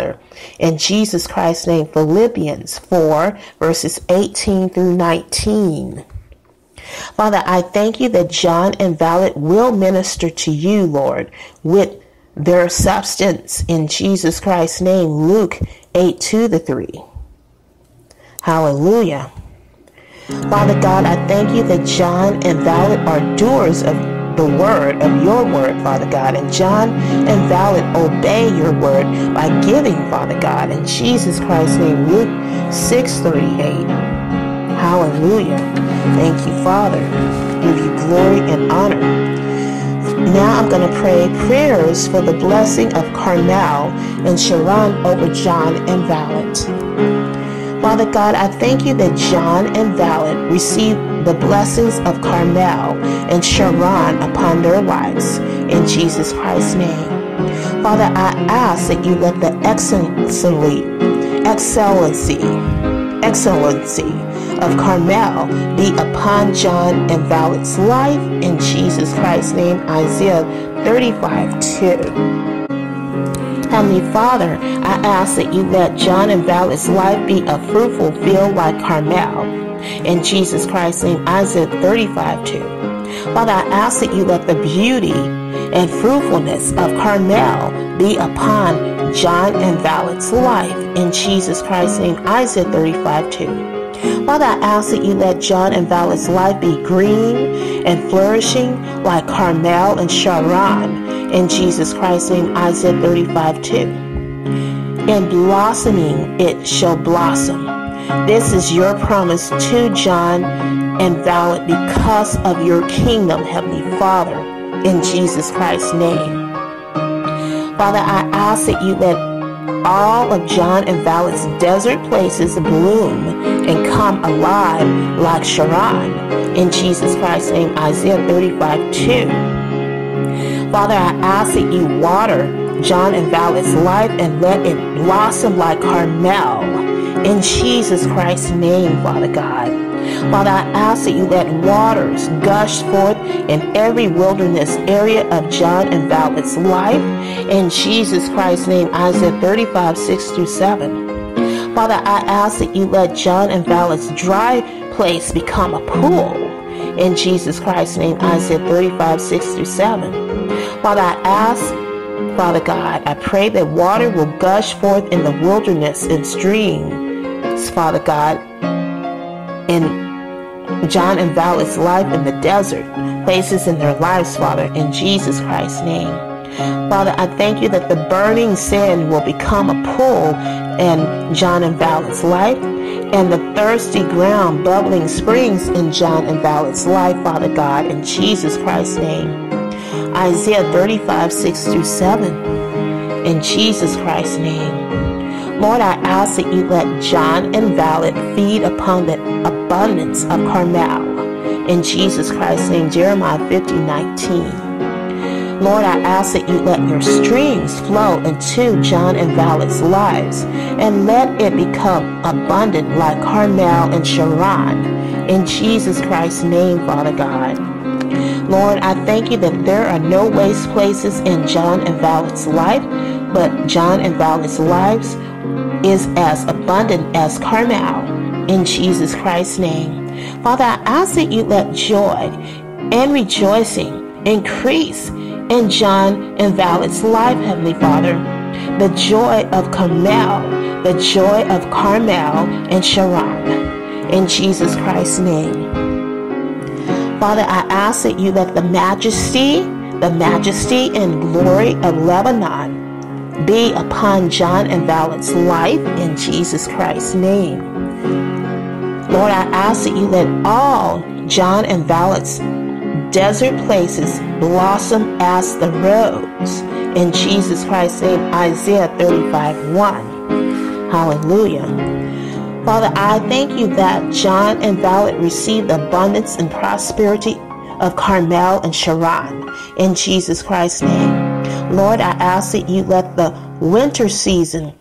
Father. In Jesus Christ's name. Philippians 4 verses 18 through 19. Father, I thank you that John and Violet will minister to you, Lord, with their substance in Jesus Christ's name. Luke 8:2-3. Hallelujah. Father God, I thank you that John and Violet are doers of the word, of your word, Father God. And John and Violet obey your word by giving, Father God, in Jesus Christ's name. Luke 6:38. Hallelujah. Thank you, Father. Give you glory and honor. Now I'm going to pray prayers for the blessing of Carmel and Sharon over John and Violet. Father God, I thank you that John and Violet receive the blessings of Carmel and Sharon upon their lives in Jesus Christ's name. Father, I ask that you let the excellency of Carmel be upon John and Violet's life in Jesus Christ's name. Isaiah 35:2. Heavenly Father, I ask that you let John and Violet's life be a fruitful field like Carmel. In Jesus Christ's name, Isaiah 35:2. Father, I ask that you let the beauty and fruitfulness of Carmel be upon John and Violet's life. In Jesus Christ's name, Isaiah 35:2. Father, I ask that you let John and Violet's life be green and flourishing like Carmel and Sharon. In Jesus Christ's name, Isaiah 35:2. In blossoming, it shall blossom. This is your promise to John and Violet because of your kingdom, Heavenly Father, in Jesus Christ's name. Father, I ask that you let all of John and Violet's desert places bloom and come alive like Sharon. In Jesus Christ's name, Isaiah 35:2. Father, I ask that you water John and Violet's life and let it blossom like Carmel. In Jesus Christ's name, Father God. Father, I ask that you let waters gush forth in every wilderness area of John and Violet's life. In Jesus Christ's name, Isaiah 35:6-7. Father, I ask that you let John and Violet's dry place become a pool. In Jesus Christ's name, Isaiah 35:6-7. Father, I ask, Father God, I pray that water will gush forth in the wilderness and streams, Father God, in John and Violet's life in the desert, places in their lives, Father, in Jesus Christ's name. Father, I thank you that the burning sand will become a pool in John and Violet's life, and the thirsty ground bubbling springs in John and Violet's life, Father God, in Jesus Christ's name. Isaiah 35:6-7, in Jesus Christ's name. Lord, I ask that you let John and Violet feed upon the abundance of Carmel. In Jesus Christ's name, Jeremiah 50:19. Lord, I ask that you let your streams flow into John and Violet's lives and let it become abundant like Carmel and Sharon. In Jesus Christ's name, Father God. Lord, I thank you that there are no waste places in John and Violet's life, but John and Violet's lives is as abundant as Carmel, in Jesus Christ's name. Father, I ask that you let joy and rejoicing increase in John and Violet's life, Heavenly Father. The joy of Carmel, the joy of Carmel and Sharon, in Jesus Christ's name. Father, I ask that you let the majesty and glory of Lebanon be upon John and Violet's life in Jesus Christ's name. Lord, I ask that you let all John and Violet's desert places blossom as the rose in Jesus Christ's name, Isaiah 35:1. Hallelujah. Father, I thank you that John and Violet received the abundance and prosperity of Carmel and Sharon in Jesus Christ's name. Lord, I ask that you let the winter season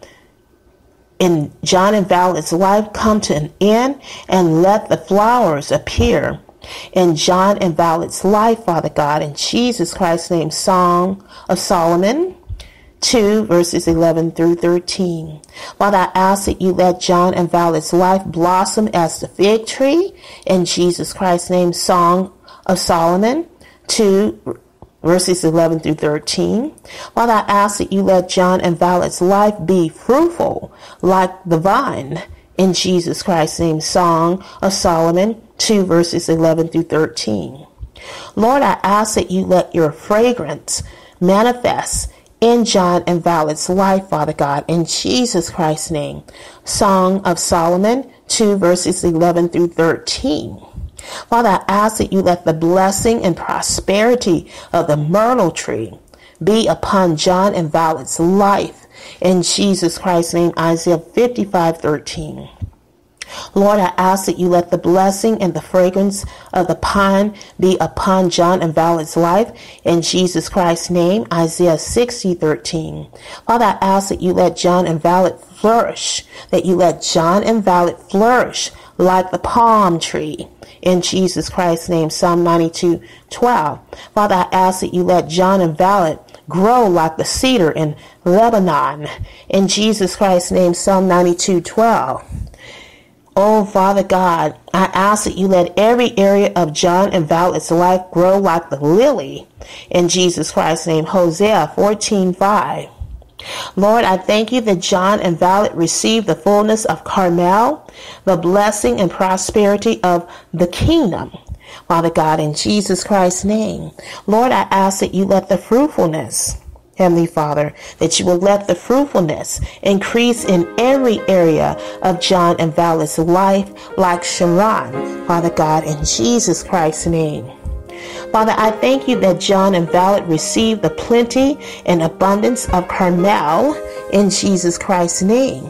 in John and Violet's life come to an end and let the flowers appear in John and Violet's life, Father God, in Jesus Christ's name. Song of Solomon 2, verses 11 through 13. Lord, I ask that you let John and Violet's life blossom as the fig tree. In Jesus Christ's name, Song of Solomon 2, verses 11 through 13. Lord, I ask that you let John and Violet's life be fruitful like the vine. In Jesus Christ's name, Song of Solomon 2, verses 11 through 13. Lord, I ask that you let your fragrance manifest in John and Violet's life, Father God, in Jesus Christ's name. Song of Solomon 2, verses 11 through 13. Father, I ask that you let the blessing and prosperity of the myrtle tree be upon John and Violet's life. In Jesus Christ's name, Isaiah 55, 13. Lord, I ask that you let the blessing and the fragrance of the pine be upon John and Violet's life. In Jesus Christ's name, Isaiah 60, 13. Father, I ask that you let John and Violet flourish, like the palm tree. In Jesus Christ's name, Psalm 92, 12. Father, I ask that you let John and Violet grow like the cedar in Lebanon. In Jesus Christ's name, Psalm 92, 12. Oh, Father God, I ask that you let every area of John and Violet's life grow like the lily. In Jesus Christ's name, Hosea 14:5. Lord, I thank you that John and Violet received the fullness of Carmel, the blessing and prosperity of the kingdom. Father God, in Jesus Christ's name, Lord, I ask that you let the fruitfulness, Heavenly Father, that you will let the fruitfulness increase in every area of John and Violet's life like Sharon, Father God, in Jesus Christ's name. Father, I thank you that John and Violet received the plenty and abundance of Carmel in Jesus Christ's name.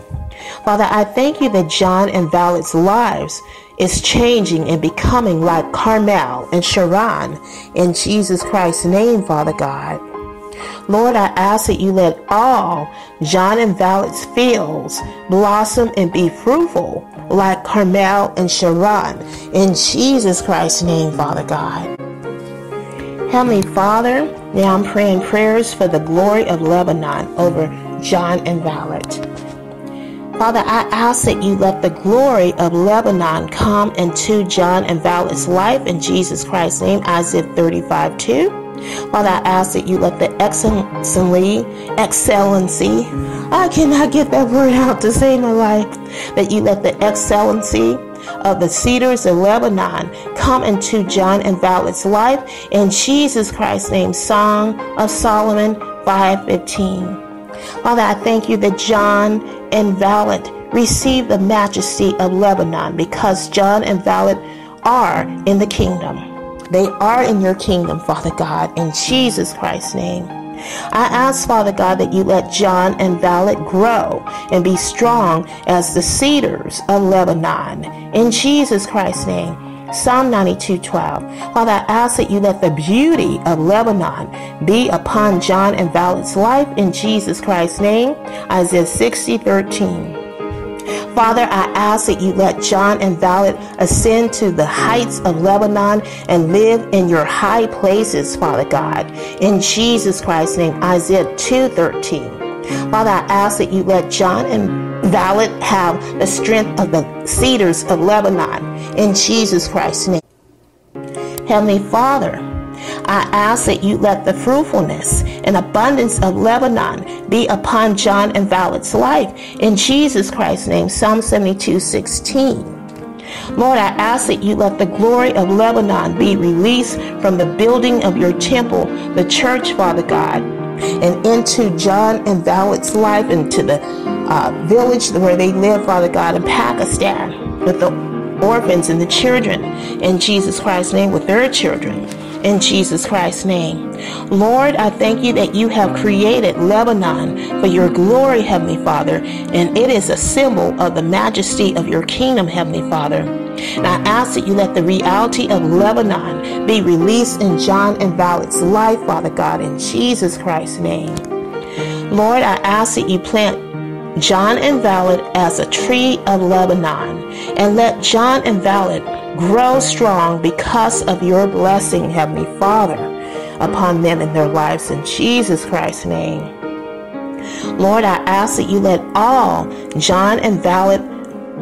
Father, I thank you that John and Violet's lives is changing and becoming like Carmel and Sharon in Jesus Christ's name, Father God. Lord, I ask that you let all John and Violet's fields blossom and be fruitful like Carmel and Sharon in Jesus Christ's name, Father God. Heavenly Father, now I'm praying prayers for the glory of Lebanon over John and Violet. Father, I ask that you let the glory of Lebanon come into John and Violet's life in Jesus Christ's name, Isaiah 35:2. Father, I ask that you let the excellency, I cannot get that word out to save my life, that you let the excellency of the cedars of Lebanon come into John and Violet's life in Jesus Christ's name, Song of Solomon 5:15. Father, I thank you that John and Violet receive the majesty of Lebanon because John and Violet are in the kingdom. They are in your kingdom, Father God, in Jesus Christ's name. I ask, Father God, that you let John and Violet grow and be strong as the cedars of Lebanon, in Jesus Christ's name. Psalm 92:12. Father, I ask that you let the beauty of Lebanon be upon John and Violet's life, in Jesus Christ's name. Isaiah 60:13. Father, I ask that you let John and Violet ascend to the heights of Lebanon and live in your high places, Father God, in Jesus Christ's name. Isaiah 2:13. Father, I ask that you let John and Violet have the strength of the cedars of Lebanon, in Jesus Christ's name. Heavenly Father, I ask that you let the fruitfulness and abundance of Lebanon be upon John and Violet's life, in Jesus Christ's name. Psalm 72:16. Lord, I ask that you let the glory of Lebanon be released from the building of your temple, the church, Father God, and into John and Violet's life, into the village where they live, Father God, in Pakistan, with the orphans and the children, in Jesus Christ's name, with their children, in Jesus Christ's name. Lord, I thank you that you have created Lebanon for your glory, Heavenly Father, and it is a symbol of the majesty of your kingdom, Heavenly Father. And I ask that you let the reality of Lebanon be released in John and Violet's life, Father God, in Jesus Christ's name. Lord, I ask that you plant John and Violet as a tree of Lebanon, and let John and Violet grow strong because of your blessing, Heavenly Father, upon them and their lives, in Jesus Christ's name. Lord, I ask that you let all John and Valid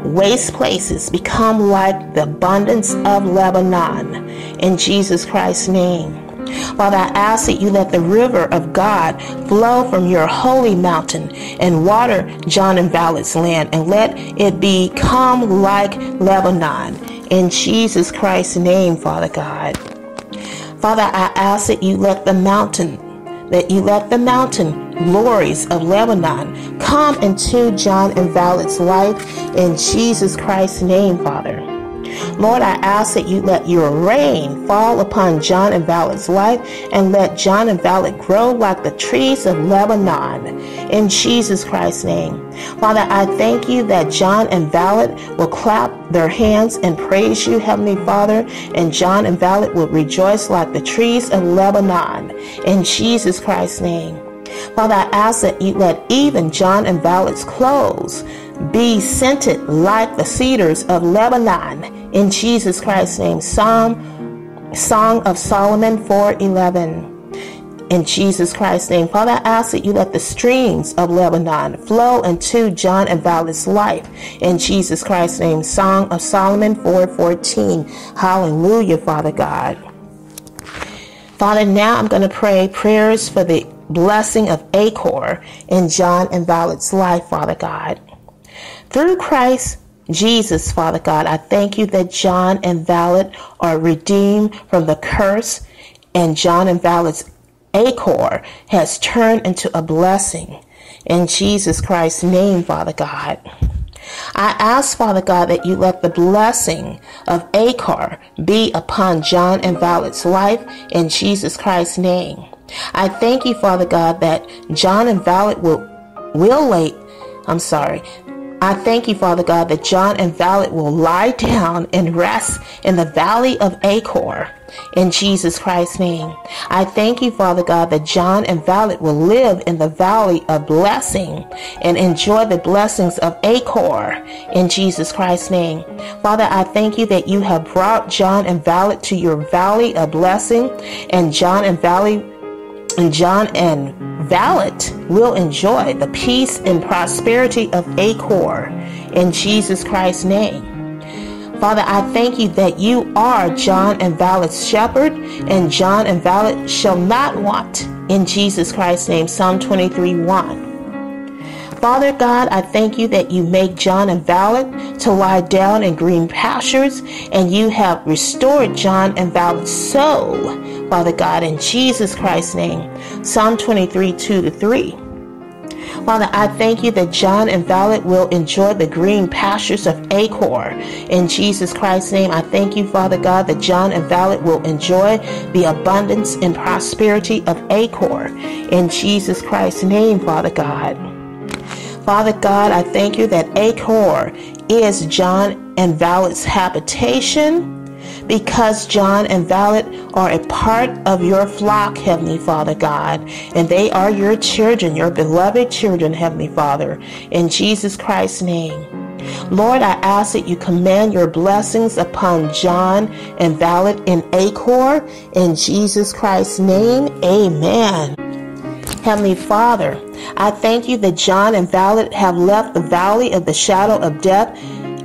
waste places become like the abundance of Lebanon, in Jesus Christ's name. Father, I ask that you let the river of God flow from your holy mountain and water John and Valid's land, and let it become like Lebanon, in Jesus Christ's name, Father God. Father, I ask that you let the mountain, glories of Lebanon come into John and Valid's life, in Jesus Christ's name, Father. Lord, I ask that you let your rain fall upon John and Valid's life, and let John and Valid grow like the trees of Lebanon, in Jesus Christ's name. Father, I thank you that John and Valid will clap their hands and praise you, Heavenly Father, and John and Valid will rejoice like the trees of Lebanon, in Jesus Christ's name. Father, I ask that you let even John and Valid's clothes be scented like the cedars of Lebanon, in Jesus Christ's name. Song of Solomon 4:11. In Jesus Christ's name, Father, I ask that you let the streams of Lebanon flow into John and Valid's life, in Jesus Christ's name. Song of Solomon 4:14. Hallelujah, Father God. Father, now I'm going to pray prayers for the blessing of Achor in John and Valid's life, Father God. Through Christ Jesus, Father God, I thank you that John and Valid are redeemed from the curse, and John and Valid's Achor has turned into a blessing, in Jesus Christ's name, Father God. I ask, Father God, that you let the blessing of Achor be upon John and Valid's life, in Jesus Christ's name. I thank you, Father God, that John and Valid I thank you, Father God, that John and Valid will lie down and rest in the valley of Achor, in Jesus Christ's name. I thank you, Father God, that John and Valid will live in the valley of blessing and enjoy the blessings of Achor, in Jesus Christ's name. Father, I thank you that you have brought John and Valid to your valley of blessing, and John and Valid will enjoy the peace and prosperity of Achor, in Jesus Christ's name. Father, I thank you that you are John and Valid's shepherd, and John and Valid shall not want, in Jesus Christ's name. Psalm 23:1. Father God, I thank you that you make John and Valid to lie down in green pastures, and you have restored John and Valid's soul, Father God, in Jesus Christ's name. Psalm 23:2-3. Father, I thank you that John and Valid will enjoy the green pastures of Achor, in Jesus Christ's name. I thank you, Father God, that John and Valid will enjoy the abundance and prosperity of Achor, in Jesus Christ's name, Father God. Father God, I thank you that Achor is John and Valid's habitation, because John and Valid are a part of your flock, Heavenly Father God, and they are your children, your beloved children, Heavenly Father, in Jesus Christ's name. Lord, I ask that you command your blessings upon John and Valid in Achor, in Jesus Christ's name. Amen. Heavenly Father, I thank you that John and Valid have left the valley of the shadow of death,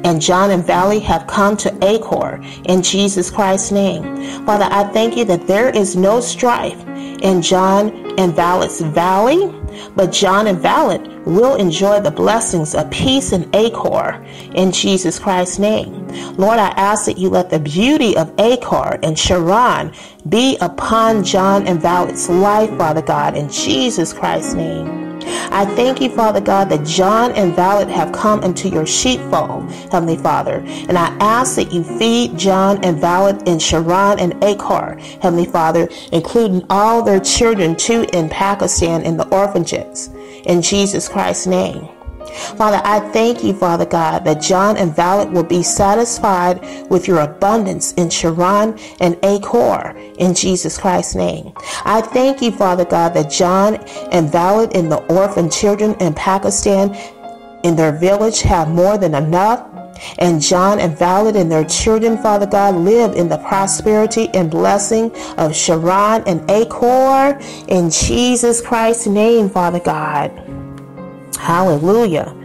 and John and Valid have come to Achor, in Jesus Christ's name. Father, I thank you that there is no strife in John and Valid's valley, but John and Valid will enjoy the blessings of peace in Achor, in Jesus Christ's name. Lord, I ask that you let the beauty of Achor and Sharon be upon John and Valid's life, Father God, in Jesus Christ's name. I thank you, Father God, that John and Valid have come into your sheepfold, Heavenly Father, and I ask that you feed John and Valid in Sharon and Achor, Heavenly Father, including all their children too in Pakistan in the orphanages, in Jesus Christ's name. Father, I thank you, Father God, that John and Valid will be satisfied with your abundance in Sharon and Achor, in Jesus Christ's name. I thank you, Father God, that John and Valid and the orphan children in Pakistan in their village have more than enough, and John and Valid and their children, Father God, live in the prosperity and blessing of Sharon and Achor, in Jesus Christ's name, Father God. Hallelujah.